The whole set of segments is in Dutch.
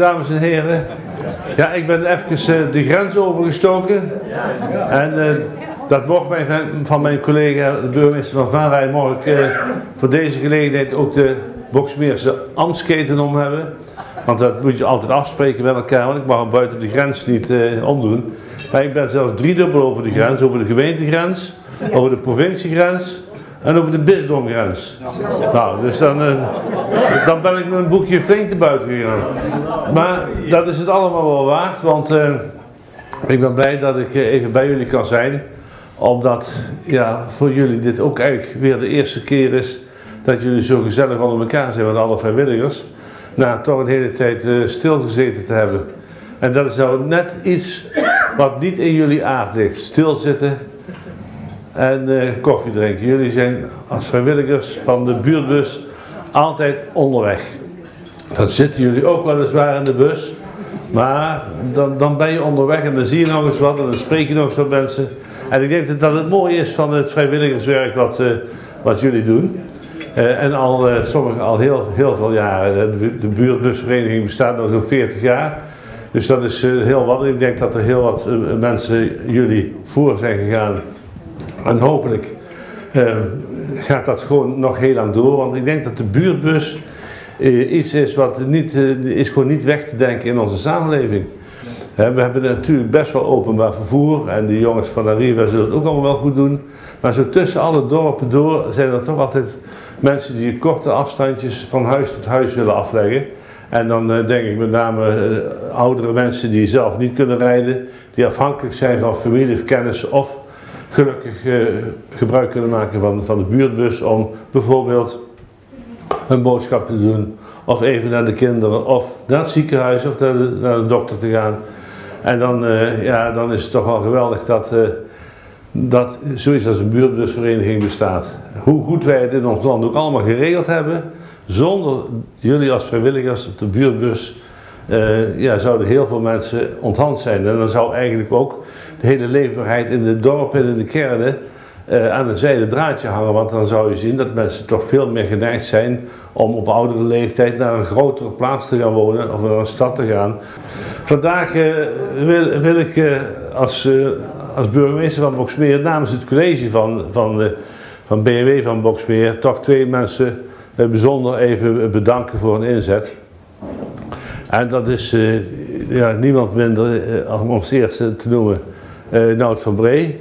dames en heren. Ja, ik ben even de grens overgestoken. En dat mocht mij van mijn collega, de burgemeester van Venray, mocht ik voor deze gelegenheid ook de Boxmeerse ambtsketen om hebben. Want dat moet je altijd afspreken met elkaar, want ik mag hem buiten de grens niet omdoen. Maar ik ben zelfs driedubbel over de grens, over de gemeentegrens, over de provinciegrens en over de bisdomgrens. Nou, dus dan ben ik mijn boekje flink te buiten gegaan. Maar dat is het allemaal wel waard, want ik ben blij dat ik even bij jullie kan zijn. Omdat, ja, voor jullie dit ook eigenlijk weer de eerste keer is dat jullie zo gezellig onder elkaar zijn met alle vrijwilligers. Na toch een hele tijd stilgezeten te hebben. En dat is nou net iets wat niet in jullie aard ligt. Stilzitten en koffie drinken. Jullie zijn als vrijwilligers van de buurtbus altijd onderweg. Dan zitten jullie ook weliswaar in de bus. Maar dan ben je onderweg en dan zie je nog eens wat en dan spreek je nog eens wat mensen. En ik denk dat het mooie is van het vrijwilligerswerk wat jullie doen. En sommigen al heel veel jaren. De buurtbusvereniging bestaat nu zo'n 40 jaar. Dus dat is heel wat. Ik denk dat er heel wat mensen jullie voor zijn gegaan. En hopelijk gaat dat gewoon nog heel lang door. Want ik denk dat de buurtbus iets is wat gewoon niet weg te denken in onze samenleving. We hebben natuurlijk best wel openbaar vervoer. En de jongens van Arriva zullen het ook allemaal wel goed doen. Maar zo tussen alle dorpen door zijn er toch altijd mensen die korte afstandjes van huis tot huis willen afleggen. En dan denk ik met name oudere mensen die zelf niet kunnen rijden, die afhankelijk zijn van familie of kennis, of gelukkig gebruik kunnen maken van de buurtbus om bijvoorbeeld een boodschap te doen, of even naar de kinderen, of naar het ziekenhuis, of naar de dokter te gaan. En dan is het toch wel geweldig dat zoiets als een buurtbusvereniging bestaat. Hoe goed wij het in ons land ook allemaal geregeld hebben, zonder jullie als vrijwilligers op de buurtbus zouden heel veel mensen onthand zijn. En dan zou eigenlijk ook de hele leefbaarheid in de dorpen en in de kernen aan een zijden draadje hangen. Want dan zou je zien dat mensen toch veel meer geneigd zijn om op oudere leeftijd naar een grotere plaats te gaan wonen of naar een stad te gaan. Vandaag wil ik als burgemeester van Boxmeer namens het college van B&W van Boxmeer toch twee mensen bijzonder even bedanken voor hun inzet. En dat is niemand minder, om als eerste te noemen, Noud van Bree,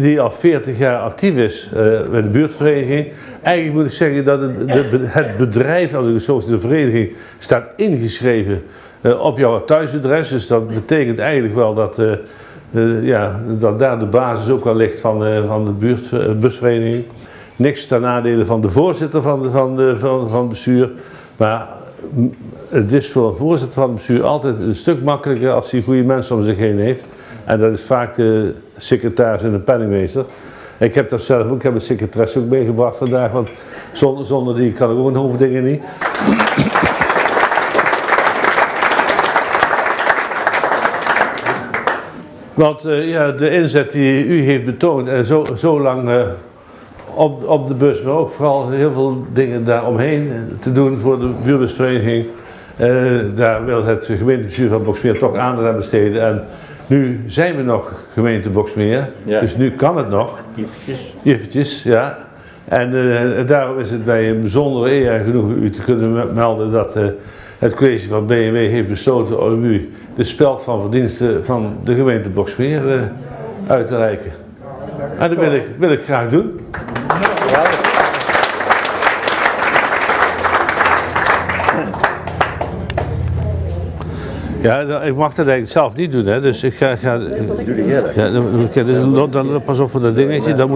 die al 40 jaar actief is bij de buurtvereniging. Eigenlijk moet ik zeggen dat het bedrijf, als ik het zo zie, de vereniging, staat ingeschreven op jouw thuisadres. Dus dat betekent eigenlijk wel dat daar de basis ook wel ligt van de buurtbusvereniging. Niks ten nadele van de voorzitter van het bestuur. Maar het is voor een voorzitter van het bestuur altijd een stuk makkelijker als hij goede mensen om zich heen heeft. En dat is vaak de secretaris en de penningmeester. Ik heb dat zelf ook, ik heb een secretaris ook meegebracht vandaag, want zonder die kan ik ook een hoop dingen niet. Want de inzet die u heeft betoond en zo lang op de bus, maar ook vooral heel veel dingen daaromheen te doen voor de buurtbusvereniging, daar wil het gemeentebestuur van Boxmeer toch aandacht aan besteden. En nu zijn we nog gemeente Boxmeer, ja. Dus nu kan het nog. Eventjes, ja. En daarom is het bij een bijzondere eer genoeg u te kunnen melden dat het college van B&W heeft besloten om u de speld van verdiensten van de gemeente Boxmeer uit te reiken. En dat wil ik graag doen. Ja, ik mag dat eigenlijk zelf niet doen, hè. Dus ik ga ja, dus dan pas op voor dat dingetje, dat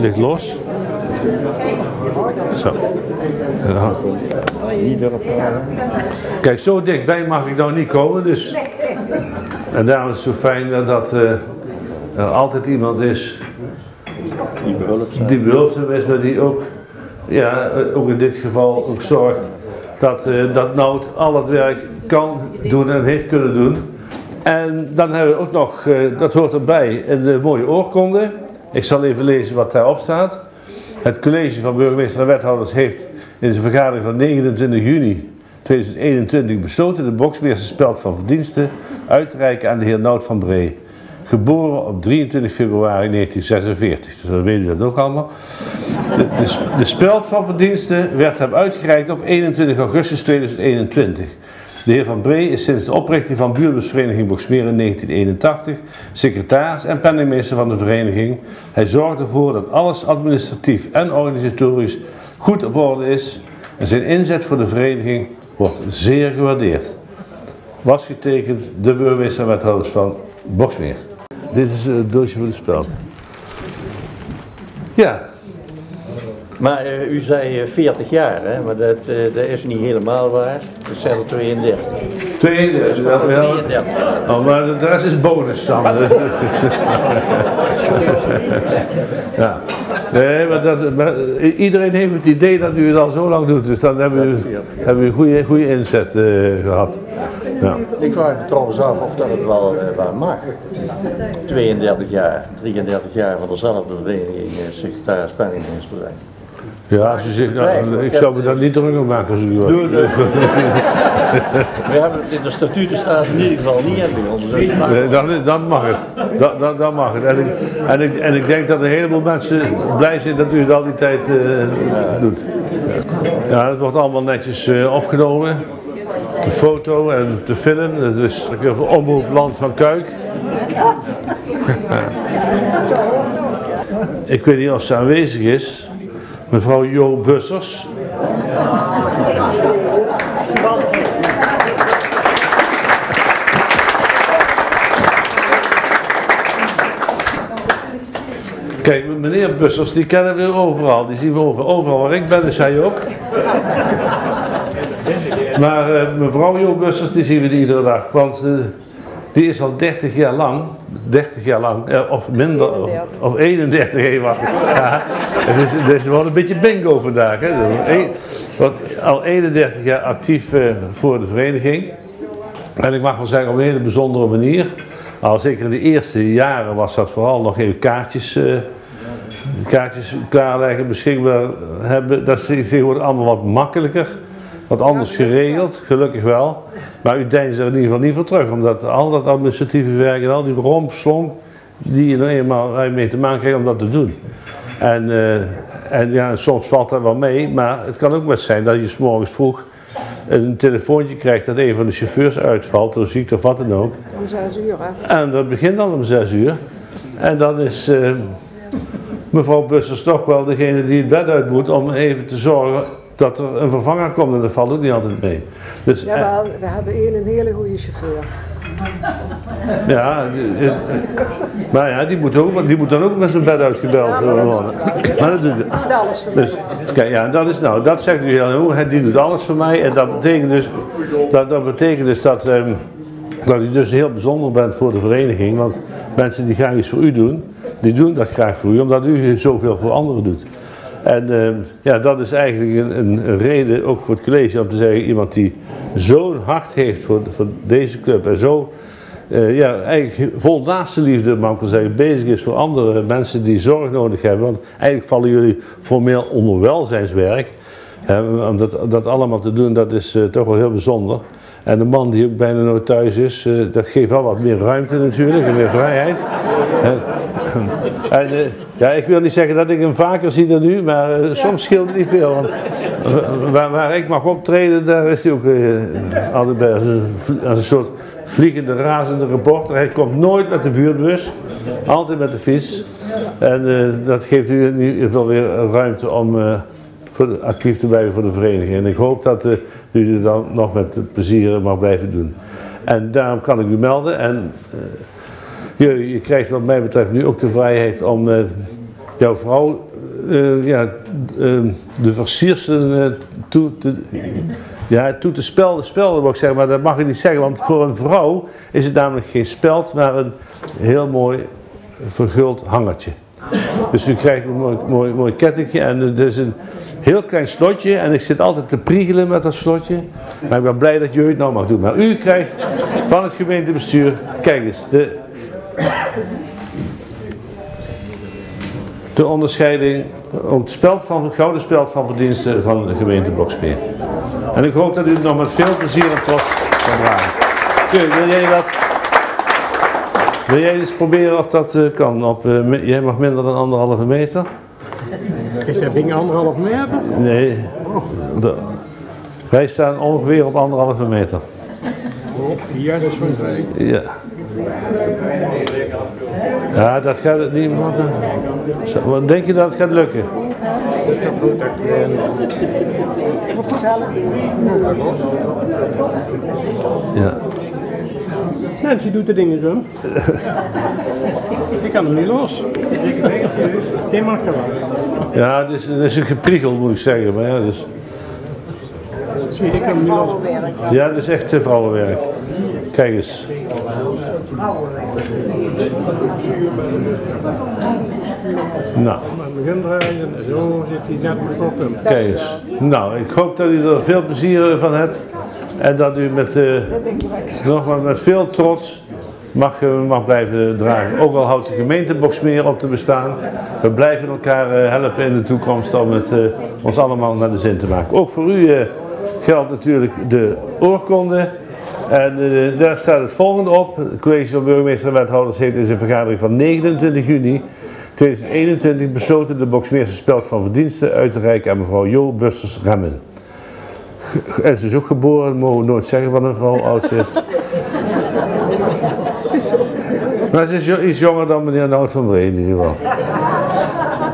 ligt los. Zo. Ja. Kijk, zo dichtbij mag ik nou niet komen, dus. En daarom is het zo fijn dat er altijd iemand is die behulpzaam is, maar die ook, ja, ook in dit geval ook zorgt dat Noud al het werk kan doen en heeft kunnen doen. En dan hebben we ook nog, dat hoort erbij, een mooie oorkonde. Ik zal even lezen wat daarop staat. Het college van burgemeester en wethouders heeft in zijn vergadering van 29 juni 2021 besloten de Boxmeerse speld van verdiensten uit te reiken aan de heer Noud van Bree. Geboren op 23 februari 1946, dus dan weten we dat ook allemaal. De speld van verdiensten werd hem uitgereikt op 21 augustus 2021. De heer Van Bree is sinds de oprichting van buurtbusvereniging Boxmeer in 1981 secretaris en penningmeester van de vereniging. Hij zorgt ervoor dat alles administratief en organisatorisch goed op orde is en zijn inzet voor de vereniging wordt zeer gewaardeerd. Was getekend de burgemeester en wethouders van Boxmeer. Dit is het doosje voor de speld. Ja. Maar u zei 40 jaar, hè? Maar dat is niet helemaal waar. We zijn er 32. 32, dat wel. Oh, maar de rest is bonus dan. Ja. Nee, maar iedereen heeft het idee dat u het al zo lang doet, dus dan hebben we een goede inzet gehad. Ja. Ik vraag me trouwens af of dat het wel waar mag. 32 jaar, 33 jaar van dezelfde vereniging, secretaris penningmeester te zijn. Ja, als u zegt, nou, ik zou me daar niet druk om maken als u dat doet. We hebben het in de statuten staat in ieder geval niet hebben. Dan mag het. Dan mag het. En ik denk dat een heleboel mensen blij zijn dat u het al die tijd doet. Ja, het wordt allemaal netjes opgenomen. De foto en de film. Dat is weer voor Omroep Land van Cuijk. Ik weet niet of ze aanwezig is. Mevrouw Jo Bussers. Kijk, meneer Bussers, die kennen we overal. Die zien we overal waar ik ben, is hij ook. Maar mevrouw Jo Bussers, die zien we iedere dag. Want die is al 30 jaar lang, 30 jaar lang, of minder, 31. Of 31 even. Ja, het is wel een beetje bingo vandaag. Hè? Want al 31 jaar actief voor de vereniging. En ik mag wel zeggen, op een hele bijzondere manier. Al zeker in de eerste jaren was dat vooral nog even kaartjes klaarleggen, beschikbaar hebben. Dat is tegenwoordig allemaal wat makkelijker. Wat anders geregeld, gelukkig wel. Maar u deinst er in ieder geval niet voor terug, omdat al dat administratieve werk en al die rompslomp die je er eenmaal mee te maken krijgt om dat te doen. En ja, soms valt dat wel mee, maar het kan ook wel zijn dat je 's morgens vroeg een telefoontje krijgt dat een van de chauffeurs uitvalt, door ziekte of wat dan ook. Om 6 uur, hè? En dat begint dan om 6 uur. En dan is mevrouw Bussers toch wel degene die het bed uit moet om even te zorgen dat er een vervanger komt, en dat valt ook niet altijd mee. Dus, ja, we hebben een hele goede chauffeur. Ja, maar ja, die moet dan ook met zijn bed uitgebeld worden. Maar dat doet alles voor mij. Dus, kijk, ja, dat is nou, dat zegt u heel goed, die doet alles voor mij. En dat betekent dus dat u dus heel bijzonder bent voor de vereniging. Want mensen die graag iets voor u doen, die doen dat graag voor u, omdat u zoveel voor anderen doet. En ja, dat is eigenlijk een reden ook voor het college om te zeggen, iemand die zo'n hart heeft voor deze club en zo ja, eigenlijk vol naastenliefde, mag ik wel zeggen, bezig is voor andere mensen die zorg nodig hebben. Want eigenlijk vallen jullie formeel onder welzijnswerk. Om dat allemaal te doen, dat is toch wel heel bijzonder. En de man die ook bijna nooit thuis is, dat geeft wel wat meer ruimte natuurlijk en meer vrijheid. En, ja, ik wil niet zeggen dat ik hem vaker zie dan nu, maar soms scheelt het niet veel. Want waar ik mag optreden, daar is hij ook altijd bij als een soort vliegende, razende reporter. Hij komt nooit met de buurtbus, altijd met de fiets. En dat geeft u in ieder geval weer ruimte om actief te blijven voor de vereniging. En ik hoop dat u het dan nog met plezier mag blijven doen. En daarom kan ik u melden. En, je krijgt wat mij betreft nu ook de vrijheid om jouw vrouw de versiersen toe te spelden, mag ik zeggen, maar dat mag ik niet zeggen, want voor een vrouw is het namelijk geen speld, maar een heel mooi verguld hangertje. Dus u krijgt een mooi kettingje en het is een heel klein slotje en ik zit altijd te priegelen met dat slotje. Maar ik ben blij dat je het nou mag doen. Maar u krijgt van het gemeentebestuur, kijk eens, de onderscheiding om het speld van, het gouden speld van verdiensten van de gemeente Boxmeer. En ik hoop dat u het nog met veel plezier en trots kan dragen. Wil jij eens proberen of dat kan? Jij mag minder dan 1,5 meter. Is dat ding 1,5 meter? Nee. Wij staan ongeveer op 1,5 meter. Ja, dat is van mij. Ja. Ja, dat gaat het niet worden. Wat denk je dat het gaat lukken? Ja. Nancy doet de dingen zo. Ik kan hem niet los. Die mag er wel. Ja, het is een gepriegel moet ik zeggen. Maar ja, dus... Ik kan hem niet los. Ja, dat is echt vrouwenwerk. Kijk eens. Nou. Zo zit hij net met koppen. Kijk eens. Nou, ik hoop dat u er veel plezier van hebt. En dat u met, nogmaals, met veel trots mag blijven dragen. Ook al houdt de gemeente Boxmeer op te bestaan. We blijven elkaar helpen in de toekomst om het ons allemaal naar de zin te maken. Ook voor u geldt natuurlijk de oorkonde. En daar staat het volgende op. Het college van burgemeester en wethouders heeft in zijn vergadering van 29 juni 2021 besloten de Boxmeerse speld van verdiensten uit te reiken aan mevrouw Jo Bussers Remmen. En ze is ook geboren, dat mogen we nooit zeggen van een vrouw, oud ze is. Maar ze is iets jonger dan meneer Noud van Bree in ieder geval.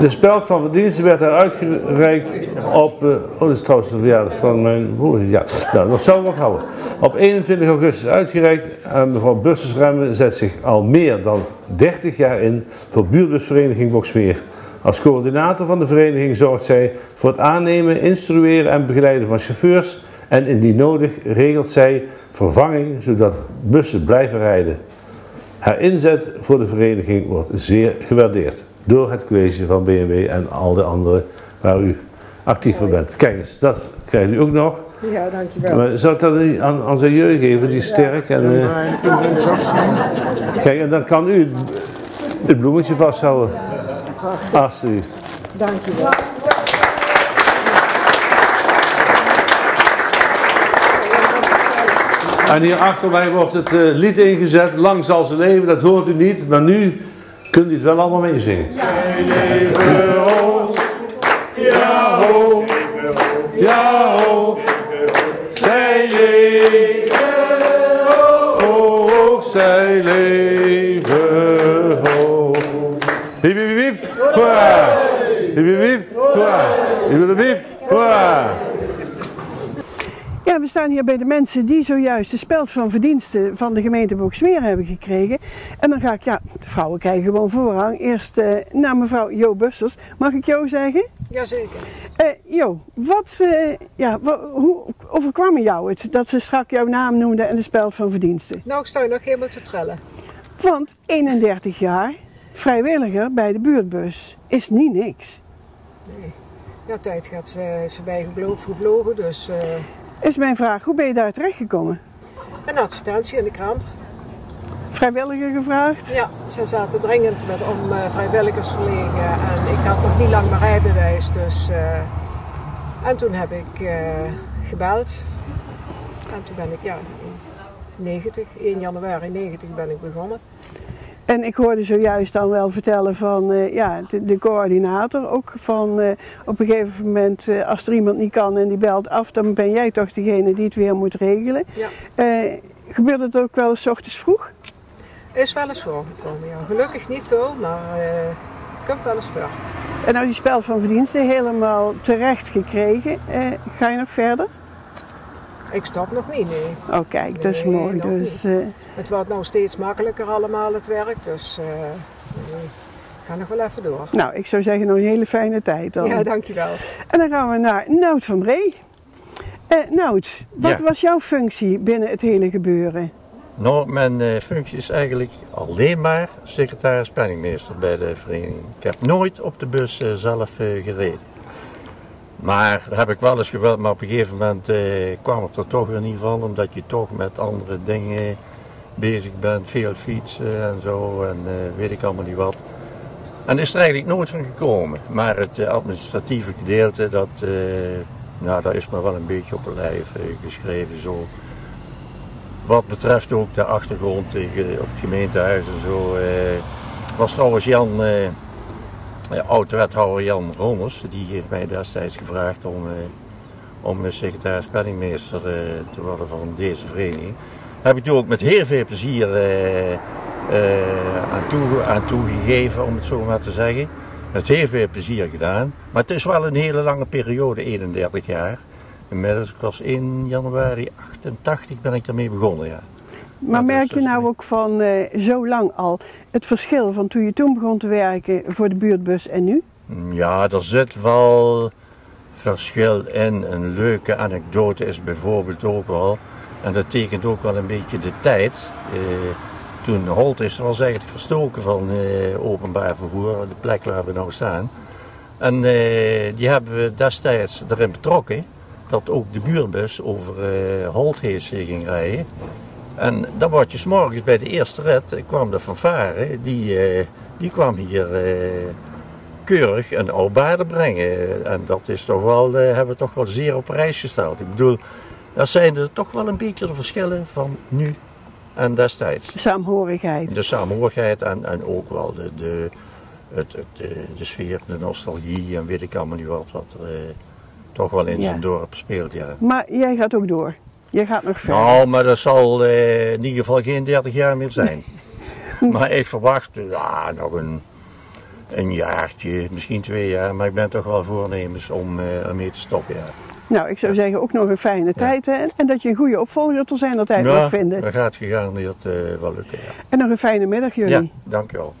De speld van verdiensten werd haar uitgereikt op, oh dat is trouwens de verjaardag van mijn broer, ja, nou, dat zou ik onthouden. Op 21 augustus uitgereikt en mevrouw Bussers Remmen zet zich al meer dan 30 jaar in voor buurtbusvereniging Boxmeer. Als coördinator van de vereniging zorgt zij voor het aannemen, instrueren en begeleiden van chauffeurs en indien nodig regelt zij vervanging zodat bussen blijven rijden. Haar inzet voor de vereniging wordt zeer gewaardeerd door het college van BMW en al de anderen waar u actief voor bent. Kijk eens, dat krijgt u ook nog. Ja, dankjewel. Maar zou ik dat aan zijn jeugd geven, die is sterk. En, kijk, en dan kan u het bloemetje vasthouden. Alsjeblieft. Dankjewel. En hier achter mij wordt het lied ingezet, Lang zal ze leven, dat hoort u niet, maar nu kunt u het wel allemaal meezingen. Zij leven hoog, ja hoog, ja hoog, zij leven hoog, zij leven hoog. Wiep, wiep, wiep, hoera, wiep, wiep, wiep, hoera, wiep, wiep, hoera. Ja, we staan hier bij de mensen die zojuist de speld van verdiensten van de gemeente Boxmeer hebben gekregen. En dan ga ik, ja, de vrouwen krijgen gewoon voorrang. Eerst naar mevrouw Jo Bussers. Mag ik Jo zeggen? Jazeker. Jo, hoe overkwam jou het dat ze strak jouw naam noemde en de speld van verdiensten? Nou, ik sta nog helemaal te trillen. Want 31 jaar vrijwilliger bij de buurtbus is niet niks. Nee, ja, tijd gaat ze bij gevlogen, dus... Is mijn vraag, hoe ben je daar terecht gekomen? Een advertentie in de krant. Vrijwilliger gevraagd? Ja, ze zaten dringend met om vrijwilligers verlegen en ik had nog niet lang mijn rijbewijs, dus... en toen heb ik gebeld en toen ben ik, ja, 1 januari 90 ben ik begonnen. En ik hoorde zojuist dan wel vertellen van ja, de coördinator ook van op een gegeven moment als er iemand niet kan en die belt af, dan ben jij toch degene die het weer moet regelen. Ja. Gebeurde het ook wel eens 's ochtends vroeg? Is wel eens voorgekomen, ja. Gelukkig niet veel, maar het komt wel eens voor. En nou die spel van verdiensten helemaal terecht gekregen, ga je nog verder? Ik stop nog niet, nee. Oh kijk, nee, dat is mooi. Nee, dus, het wordt nou steeds makkelijker allemaal het werk, dus ik ga nog wel even door. Nou, ik zou zeggen nog een hele fijne tijd dan. Ja, dankjewel. En dan gaan we naar Noud van Bree. Noud, wat was jouw functie binnen het hele gebeuren? Nou, mijn functie is eigenlijk alleen maar secretaris-penningmeester bij de vereniging. Ik heb nooit op de bus zelf gereden. Maar dat heb ik wel eens gewild, maar op een gegeven moment kwam het er toch weer niet van, omdat je toch met andere dingen bezig bent, veel fietsen en zo en weet ik allemaal niet wat. En er is er eigenlijk nooit van gekomen. Maar het administratieve gedeelte, dat is me wel een beetje op het lijf geschreven. Zo. Wat betreft ook de achtergrond op het gemeentehuis en zo, was trouwens oud-wethouder Jan Ronnes, die heeft mij destijds gevraagd om secretaris-penningmeester te worden van deze vereniging. Daar heb ik toen ook met heel veel plezier aan toegegeven, om het zo maar te zeggen. Met heel veel plezier gedaan, maar het is wel een hele lange periode, 31 jaar. Inmiddels, ik was in januari 88 ben ik daarmee begonnen, ja. Maar merk je nou ook van zo lang al het verschil van toen je toen begon te werken voor de buurtbus en nu? Ja, er zit wel verschil in. Een leuke anekdote is bijvoorbeeld ook wel, en dat tekent ook wel een beetje de tijd. Toen Holtheest was eigenlijk verstoken van openbaar vervoer, de plek waar we nou staan. En die hebben we destijds erin betrokken dat ook de buurbus over Holtheest ging rijden. En dan word je 's morgens bij de eerste rit, kwam de fanfare, die kwam hier keurig een oude brengen. En dat is toch wel, hebben we toch wel zeer op prijs gesteld. Ik bedoel, dat zijn er toch wel een beetje de verschillen van nu en destijds. Saamhorigheid. De saamhorigheid en ook wel de sfeer, de nostalgie en weet ik allemaal niet wat er toch wel in zijn dorp speelt. Ja. Maar jij gaat ook door. Je gaat nog verder. Nou, maar dat zal in ieder geval geen 30 jaar meer zijn. Nee. Maar ik verwacht nog een jaartje, misschien 2 jaar. Maar ik ben toch wel voornemens om ermee te stoppen. Ja. Nou, ik zou zeggen ook nog een fijne tijd. Hè? En dat je een goede opvolger tot zijn altijd mag vinden. Dat gaat gegarandeerd wel lukken. Ja. En nog een fijne middag jullie. Ja, dankjewel.